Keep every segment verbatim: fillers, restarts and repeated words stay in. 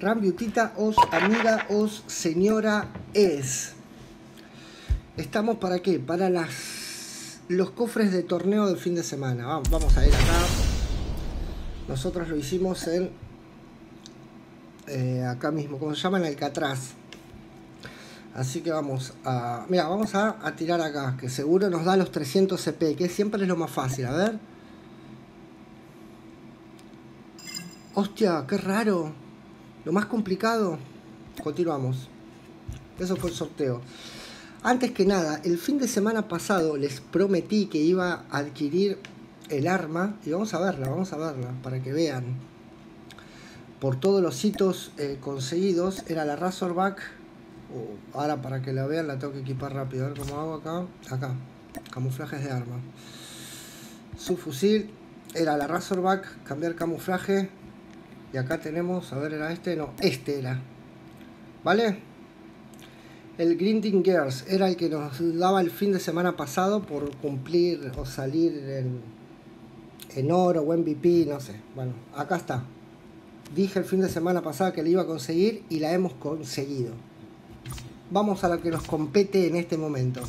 Rambiutita, os amiga, os señora es. ¿Estamos para qué? Para las, los cofres de torneo del fin de semana. Vamos, vamos a ir acá. Nosotros lo hicimos en... Eh, acá mismo, como se llama, en Alcatraz. Así que vamos a... Mira, vamos a, a tirar acá, que seguro nos da los trescientos C P, que siempre es lo más fácil. A ver. Hostia, qué raro. Lo más complicado. Continuamos. Eso fue el sorteo. Antes que nada, el fin de semana pasado les prometí que iba a adquirir el arma. Y vamos a verla, vamos a verla, para que vean. Por todos los hitos eh, conseguidos, era la Razorback. Uh, ahora para que la vean la tengo que equipar rápido. A ver cómo hago acá. Acá. Camuflajes de arma. Su fusil. Era la Razorback. Cambiar camuflaje. Y acá tenemos. A ver, era este. No, este era. ¿Vale? El Grinding Gears. Era el que nos daba el fin de semana pasado por cumplir o salir en, en oro o M V P. No sé. Bueno, acá está. Dije el fin de semana pasado que la iba a conseguir y la hemos conseguido. Vamos a lo que nos compete en este momento.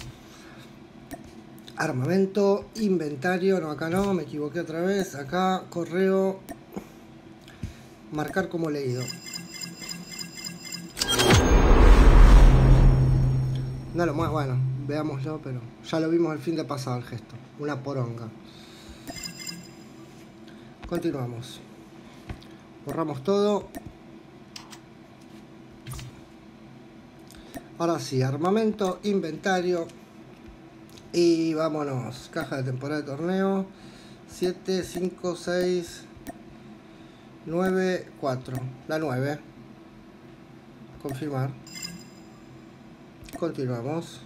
Armamento, inventario, no, acá no, me equivoqué otra vez. Acá, correo, marcar como leído. No lo más, bueno, veámoslo, pero ya lo vimos el fin de pasado el gesto. Una poronga. Continuamos. Borramos todo. Ahora sí, armamento, inventario. Y vámonos. Caja de temporada de torneo. siete, cinco, seis, nueve, cuatro. La nueve. Confirmar. Continuamos.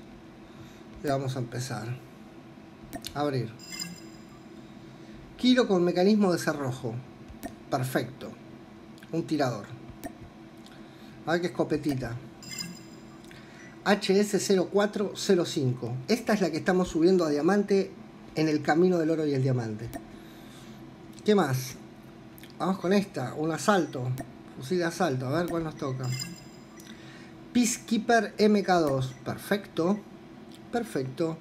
Y vamos a empezar. Abrir. Kiro con mecanismo de cerrojo. Perfecto. Un tirador. A ver qué escopetita. H S cero cuatro cero cinco. Esta es la que estamos subiendo a diamante en el camino del oro y el diamante. ¿Qué más? Vamos con esta. Un asalto. Fusil de asalto. A ver cuál nos toca. Peacekeeper M K dos. Perfecto. Perfecto.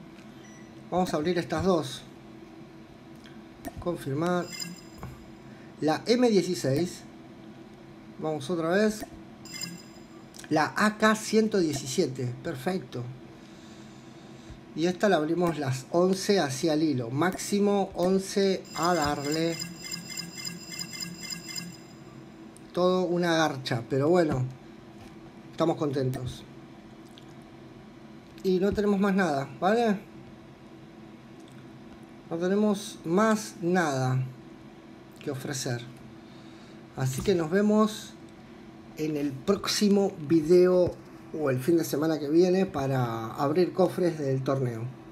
Vamos a abrir estas dos. Confirmar. La M dieciséis. Vamos otra vez. La A K ciento diecisiete, perfecto. Y esta la abrimos las once hacia el hilo. Máximo once a darle. Todo una garcha, pero bueno. Estamos contentos. Y no tenemos más nada, ¿vale? No tenemos más nada que ofrecer. Así que nos vemos en el próximo video o el fin de semana que viene para abrir cofres del torneo.